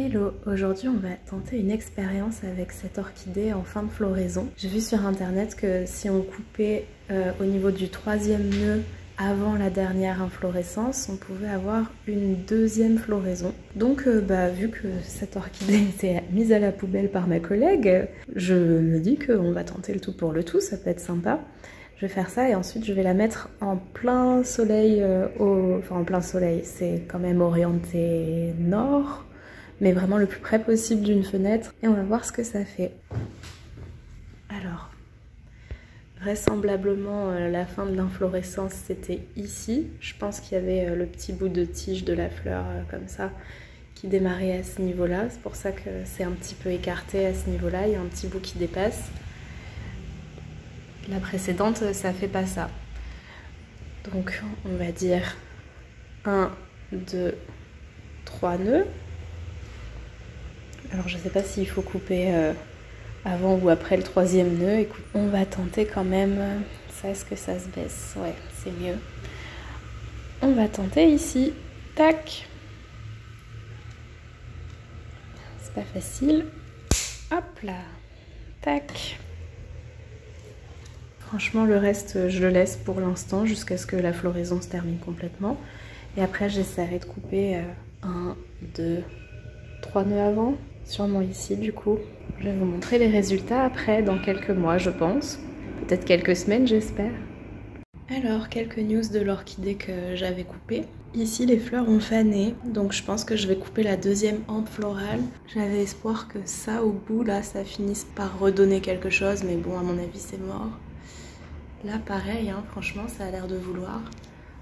Hello, aujourd'hui on va tenter une expérience avec cette orchidée en fin de floraison. J'ai vu sur internet que si on coupait au niveau du troisième nœud avant la dernière inflorescence, on pouvait avoir une deuxième floraison. Donc vu que cette orchidée était mise à la poubelle par ma collègue, je me dis qu'on va tenter le tout pour le tout, ça peut être sympa. Je vais faire ça et ensuite je vais la mettre en plein soleil, en plein soleil, c'est quand même orienté nord, mais vraiment le plus près possible d'une fenêtre, et on va voir ce que ça fait. Alors, vraisemblablement la fin de l'inflorescence c'était ici, je pense qu'il y avait le petit bout de tige de la fleur comme ça qui démarrait à ce niveau-là, c'est pour ça que c'est un petit peu écarté à ce niveau-là, il y a un petit bout qui dépasse. La précédente ça fait pas ça. Donc on va dire 1, 2, 3 nœuds. Alors je sais pas s'il faut couper avant ou après le troisième nœud. Écoute, on va tenter quand même. Ça, est-ce que ça se baisse? Ouais, c'est mieux. On va tenter ici. Tac. C'est pas facile. Hop là. Tac. Franchement, le reste, je le laisse pour l'instant jusqu'à ce que la floraison se termine complètement. Et après, j'essaierai de couper 1, 2, 3 nœuds avant. Sûrement ici, du coup. Je vais vous montrer les résultats après, dans quelques mois, je pense. Peut-être quelques semaines, j'espère. Alors, quelques news de l'orchidée que j'avais coupée. Ici, les fleurs ont fané, donc je pense que je vais couper la deuxième hampe florale. J'avais espoir que ça, au bout, là, ça finisse par redonner quelque chose, mais bon, à mon avis, c'est mort. Là, pareil, hein, franchement, ça a l'air de vouloir.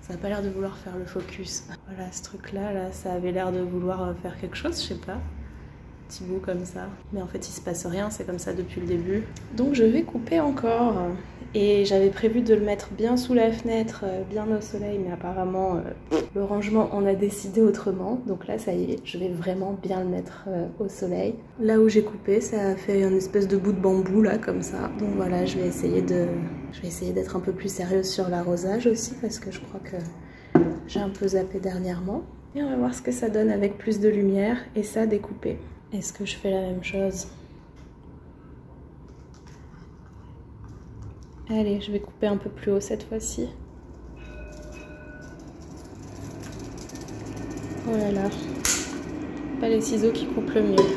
Ça n'a pas l'air de vouloir faire le focus. Voilà, ce truc-là, là, ça avait l'air de vouloir faire quelque chose, je sais pas. Petit bout comme ça. Mais en fait, il se passe rien, c'est comme ça depuis le début. Donc, je vais couper encore. Et j'avais prévu de le mettre bien sous la fenêtre, bien au soleil, mais apparemment, le rangement en a décidé autrement. Donc là, ça y est, je vais vraiment bien le mettre au soleil. Là où j'ai coupé, ça a fait une espèce de bout de bambou, là, comme ça. Donc voilà, je vais essayer de... Je vais essayer d'être un peu plus sérieuse sur l'arrosage aussi parce que je crois que j'ai un peu zappé dernièrement. Et on va voir ce que ça donne avec plus de lumière et ça découpé. Est-ce que je fais la même chose? Allez, je vais couper un peu plus haut cette fois-ci. Oh là là, pas les ciseaux qui coupent le mieux.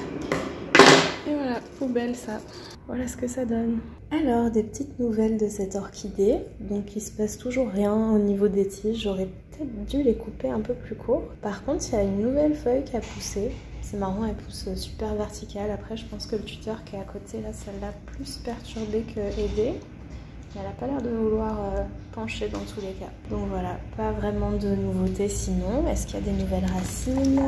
Et voilà, poubelle ça. Voilà ce que ça donne. Alors, des petites nouvelles de cette orchidée. Donc, il se passe toujours rien au niveau des tiges. J'aurais peut-être dû les couper un peu plus court. Par contre, il y a une nouvelle feuille qui a poussé. C'est marrant, elle pousse super verticale. Après, je pense que le tuteur qui est à côté, là, ça l'a plus perturbée que aidée. Elle n'a pas l'air de vouloir pencher dans tous les cas. Donc voilà, pas vraiment de nouveautés sinon. Est-ce qu'il y a des nouvelles racines?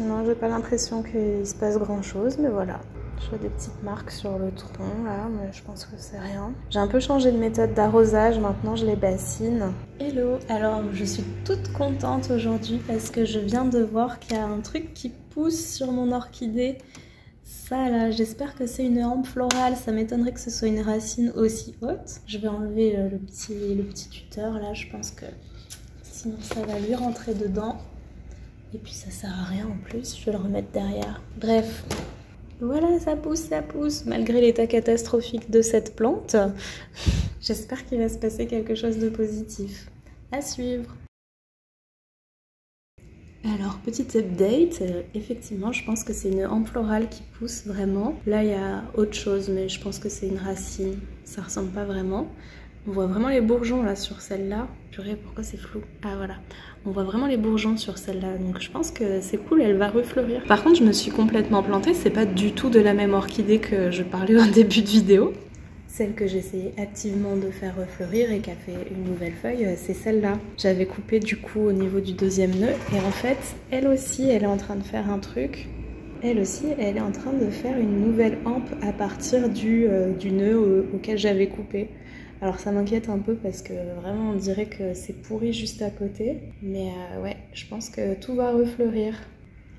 Non, j'ai pas l'impression qu'il se passe grand-chose, mais voilà. Je vois des petites marques sur le tronc là, mais je pense que c'est rien. J'ai un peu changé de méthode d'arrosage, maintenant je les bassine. Hello, alors je suis toute contente aujourd'hui parce que je viens de voir qu'il y a un truc qui pousse sur mon orchidée. Ça là, j'espère que c'est une hampe florale, ça m'étonnerait que ce soit une racine aussi haute. Je vais enlever le petit tuteur là, je pense que sinon ça va lui rentrer dedans. Et puis ça sert à rien en plus, je vais le remettre derrière. Bref. Voilà, ça pousse, malgré l'état catastrophique de cette plante. J'espère qu'il va se passer quelque chose de positif. À suivre! Alors, petit update, effectivement, je pense que c'est une hampe florale qui pousse vraiment. Là, il y a autre chose, mais je pense que c'est une racine. Ça ressemble pas vraiment. On voit vraiment les bourgeons là sur celle-là. Purée, pourquoi c'est flou? Ah voilà. On voit vraiment les bourgeons sur celle-là, donc je pense que c'est cool, elle va refleurir. Par contre, je me suis complètement plantée, c'est pas du tout de la même orchidée que je parlais en début de vidéo. Celle que j'essayais activement de faire refleurir et qui a fait une nouvelle feuille, c'est celle-là. J'avais coupé du coup au niveau du deuxième nœud et en fait, elle aussi, elle est en train de faire un truc. Elle aussi, elle est en train de faire une nouvelle hampe à partir du nœud auquel j'avais coupé. Alors ça m'inquiète un peu parce que vraiment on dirait que c'est pourri juste à côté. Mais ouais, je pense que tout va refleurir.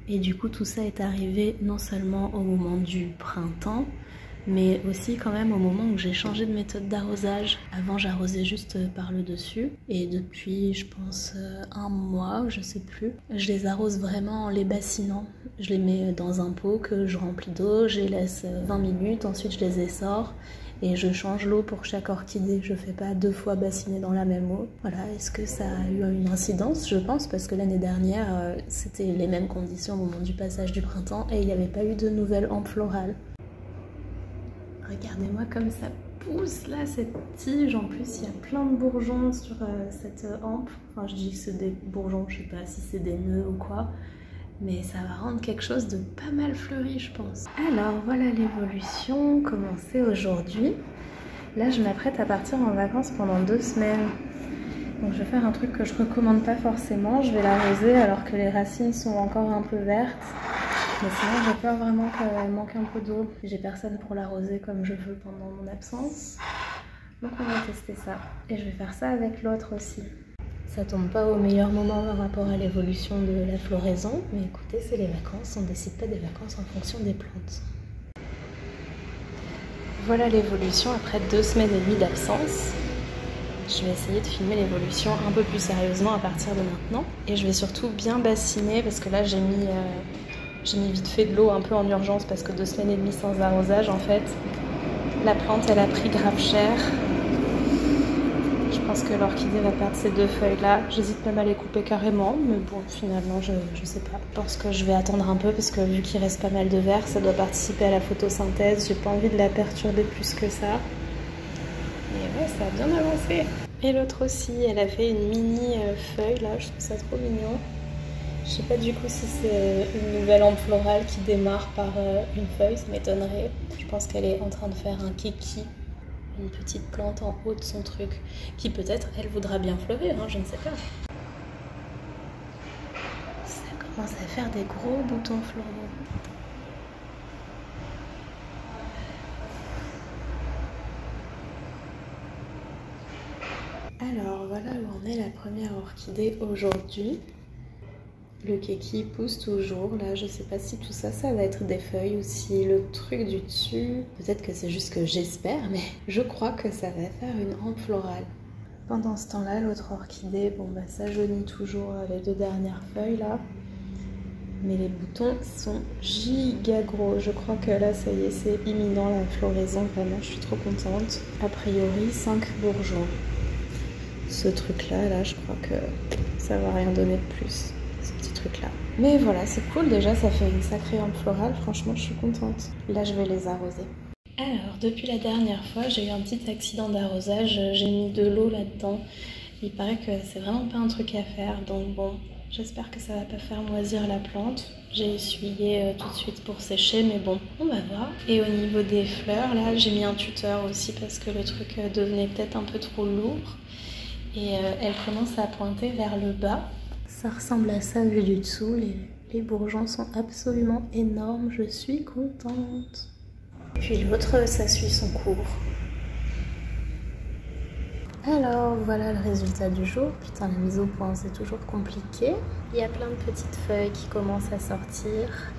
Et du coup tout ça est arrivé non seulement au moment du printemps, mais aussi quand même au moment où j'ai changé de méthode d'arrosage. Avant j'arrosais juste par le dessus. Et depuis je pense un mois, je sais plus, je les arrose vraiment en les bassinant. je les mets dans un pot que je remplis d'eau, je les laisse 20 minutes, ensuite je les essore et je change l'eau pour chaque orchidée. Je ne fais pas deux fois bassiner dans la même eau. Voilà, est-ce que ça a eu une incidence? Je pense, parce que l'année dernière, c'était les mêmes conditions au moment du passage du printemps et il n'y avait pas eu de nouvelles hampes florales. Regardez-moi comme ça pousse là, cette tige. En plus, il y a plein de bourgeons sur cette hampe. Enfin, je dis que c'est des bourgeons, je ne sais pas si c'est des nœuds ou quoi. Mais ça va rendre quelque chose de pas mal fleuri, je pense. Alors voilà l'évolution commencée aujourd'hui. Là, je m'apprête à partir en vacances pendant 2 semaines. Donc je vais faire un truc que je recommande pas forcément. Je vais l'arroser alors que les racines sont encore un peu vertes. Mais sinon, j'ai peur vraiment qu'elle manque un peu d'eau. J'ai personne pour l'arroser comme je veux pendant mon absence. Donc on va tester ça. Et je vais faire ça avec l'autre aussi. Ça tombe pas au meilleur moment par rapport à l'évolution de la floraison, mais écoutez, c'est les vacances, on décide pas des vacances en fonction des plantes. Voilà l'évolution après 2 semaines et demie d'absence. Je vais essayer de filmer l'évolution un peu plus sérieusement à partir de maintenant. Et je vais surtout bien bassiner, parce que là j'ai mis vite fait de l'eau un peu en urgence, parce que 2 semaines et demie sans arrosage, en fait, la plante elle a pris grave cher. Je pense que l'orchidée va perdre ces 2 feuilles là. J'hésite même à les couper carrément, mais bon, finalement je sais pas. Je pense que je vais attendre un peu, parce que vu qu'il reste pas mal de verre, ça doit participer à la photosynthèse. J'ai pas envie de la perturber plus que ça. Mais ouais, ça a bien avancé. Et l'autre aussi, elle a fait une mini feuille là, je trouve ça trop mignon. Je sais pas du coup si c'est une nouvelle hampe florale qui démarre par une feuille, ça m'étonnerait. Je pense qu'elle est en train de faire un kiki. Une petite plante en haut de son truc, qui peut-être, elle voudra bien fleurir, hein, je ne sais pas. Ça commence à faire des gros boutons floraux. Alors voilà où en est la première orchidée aujourd'hui. Le keki pousse toujours, là je sais pas si tout ça, ça va être des feuilles ou si le truc du dessus... Peut-être que c'est juste que j'espère, mais je crois que ça va faire une hampe florale. Pendant ce temps-là, l'autre orchidée, bon bah ça jaunit toujours les 2 dernières feuilles là. Mais les boutons sont giga gros, je crois que là ça y est, c'est imminent la floraison, vraiment je suis trop contente. A priori 5 bourgeons. Ce truc là, je crois que ça va rien donner de plus. Ce petit truc là. Mais voilà, c'est cool déjà, ça fait une sacrée hampe florale, franchement je suis contente. Là je vais les arroser. Alors depuis la dernière fois, j'ai eu un petit accident d'arrosage, j'ai mis de l'eau là-dedans. Il paraît que c'est vraiment pas un truc à faire, donc bon, j'espère que ça va pas faire moisir la plante. J'ai essuyé tout de suite pour sécher, mais bon, on va voir. Et au niveau des fleurs, là j'ai mis un tuteur aussi parce que le truc devenait peut-être un peu trop lourd. Et elle commence à pointer vers le bas. Ça ressemble à ça vu du dessous, les bourgeons sont absolument énormes, je suis contente. Puis l'autre, ça suit son cours. Alors voilà le résultat du jour. Putain, la mise au point c'est toujours compliqué. Il y a plein de petites feuilles qui commencent à sortir.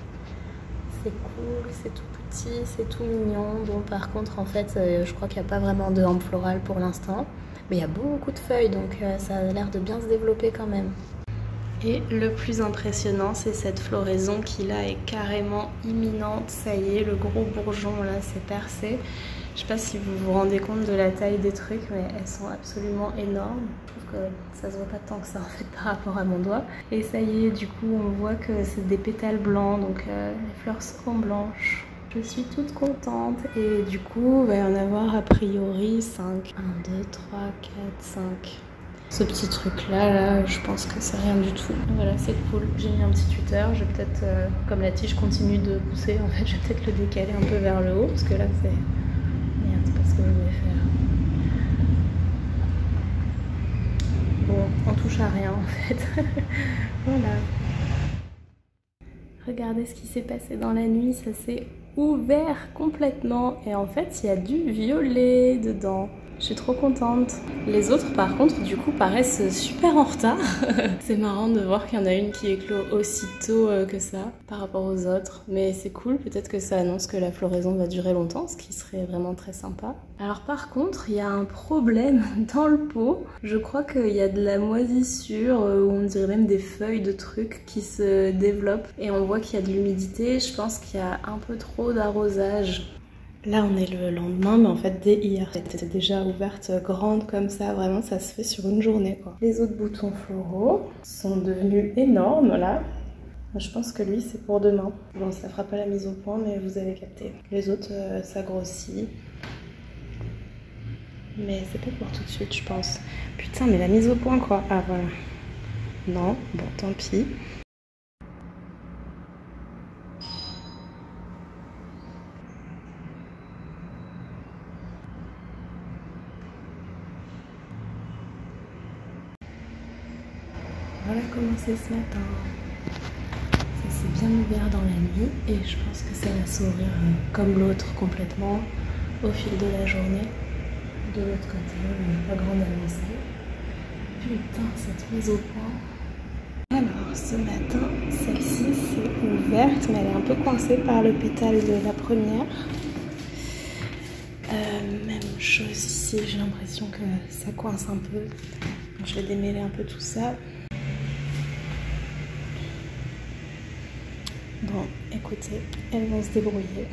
C'est cool, c'est tout petit, c'est tout mignon. Bon par contre en fait je crois qu'il n'y a pas vraiment de hampe florale pour l'instant. Mais il y a beaucoup de feuilles donc ça a l'air de bien se développer quand même. Et le plus impressionnant, c'est cette floraison qui là est carrément imminente. Ça y est, le gros bourgeon là s'est percé. Je sais pas si vous vous rendez compte de la taille des trucs, mais elles sont absolument énormes. Je trouve que ça se voit pas tant que ça en fait par rapport à mon doigt. Et ça y est, du coup, on voit que c'est des pétales blancs, donc les fleurs seront blanches. Je suis toute contente et du coup, il va y en avoir a priori 5. 1, 2, 3, 4, 5... Ce petit truc là, je pense que c'est rien du tout. Voilà, c'est cool. J'ai mis un petit tuteur. Je vais peut-être, comme la tige continue de pousser, en fait, je vais peut-être le décaler un peu vers le haut. Parce que là, c'est... Merde, c'est pas ce que je voulais faire. Bon, on touche à rien en fait. Voilà. Regardez ce qui s'est passé dans la nuit. Ça s'est ouvert complètement. Et en fait, il y a du violet dedans. Je suis trop contente. Les autres par contre du coup paraissent super en retard. C'est marrant de voir qu'il y en a une qui éclot aussitôt que ça par rapport aux autres. Mais c'est cool, peut-être que ça annonce que la floraison va durer longtemps, ce qui serait vraiment très sympa. Alors par contre, il y a un problème dans le pot. Je crois qu'il y a de la moisissure, ou on dirait même des feuilles de trucs qui se développent. Et on voit qu'il y a de l'humidité, je pense qu'il y a un peu trop d'arrosage. Là on est le lendemain, mais en fait dès hier, elle était déjà ouverte grande comme ça, vraiment ça se fait sur une journée quoi. Les autres boutons floraux sont devenus énormes là. Je pense que lui c'est pour demain. Bon ça fera pas la mise au point mais vous avez capté. Les autres ça grossit. Mais c'est pas pour tout de suite je pense. Putain mais la mise au point quoi. Ah voilà. Non, bon tant pis. Voilà comment c'est ce matin. Ça s'est bien ouvert dans la nuit et je pense que ça va s'ouvrir comme l'autre complètement au fil de la journée. De l'autre côté, on n'a pas grande avancée. Putain, cette mise au point. Alors ce matin, celle-ci c'est ouverte mais elle est un peu coincée par le pétale de la première. Même chose ici, j'ai l'impression que ça coince un peu. Donc, je vais démêler un peu tout ça. Bon, écoutez, elles vont se débrouiller.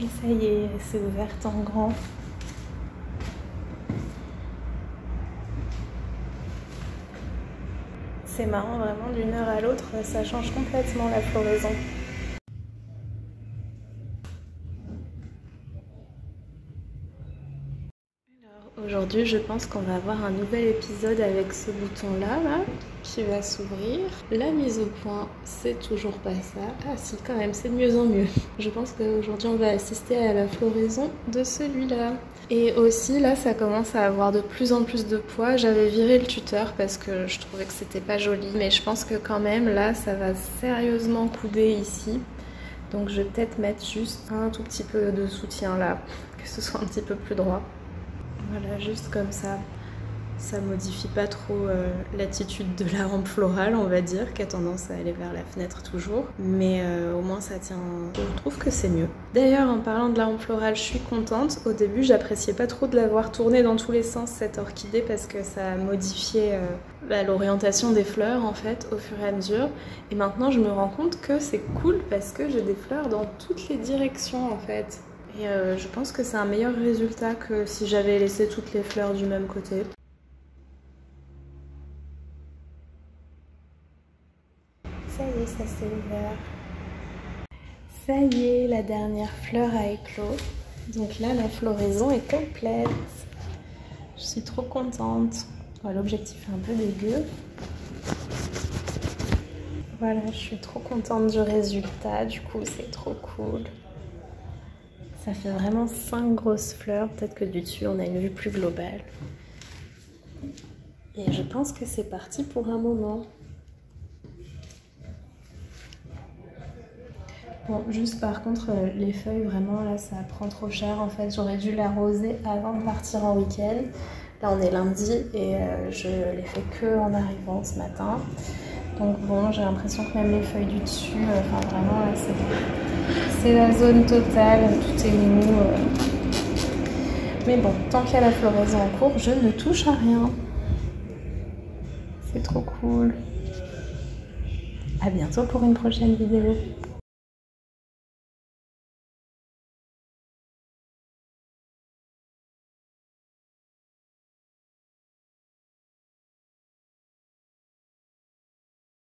Et ça y est, c'est ouverte en grand. C'est marrant, vraiment, d'une heure à l'autre, ça change complètement la floraison. Aujourd'hui, je pense qu'on va avoir un nouvel épisode avec ce bouton-là, là, qui va s'ouvrir. La mise au point, c'est toujours pas ça. Ah si, quand même, c'est de mieux en mieux. Je pense qu'aujourd'hui, on va assister à la floraison de celui-là. Et aussi, là, ça commence à avoir de plus en plus de poids. J'avais viré le tuteur parce que je trouvais que c'était pas joli. Mais je pense que quand même, là, ça va sérieusement couder ici. Donc je vais peut-être mettre juste un tout petit peu de soutien là, que ce soit un petit peu plus droit. Voilà, juste comme ça, ça modifie pas trop l'attitude de la rampe florale, on va dire, qui a tendance à aller vers la fenêtre toujours. Mais au moins ça tient, je trouve que c'est mieux. D'ailleurs, en parlant de la rampe florale, je suis contente. Au début, j'appréciais pas trop de l'avoir tournée dans tous les sens, cette orchidée, parce que ça modifiait l'orientation des fleurs, en fait, au fur et à mesure. Et maintenant, je me rends compte que c'est cool parce que j'ai des fleurs dans toutes les directions, en fait. Et je pense que c'est un meilleur résultat que si j'avais laissé toutes les fleurs du même côté. Ça y est, ça s'est ouvert. Ça y est, la dernière fleur a éclos. Donc là, la floraison est complète. Je suis trop contente. Bon, l'objectif est un peu dégueu. Voilà, je suis trop contente du résultat. Du coup, c'est trop cool. Ça fait vraiment 5 grosses fleurs, peut-être que du dessus on a une vue plus globale. Et je pense que c'est parti pour un moment. Bon, juste par contre, les feuilles vraiment là ça prend trop cher en fait, j'aurais dû l'arroser avant de partir en week-end. Là on est lundi et je l'ai fait que en arrivant ce matin. Donc bon, j'ai l'impression que même les feuilles du dessus, enfin vraiment là c'est la zone totale, tout est mou. Mais bon, tant qu'il y a la floraison en cours, je ne touche à rien. C'est trop cool. À bientôt pour une prochaine vidéo.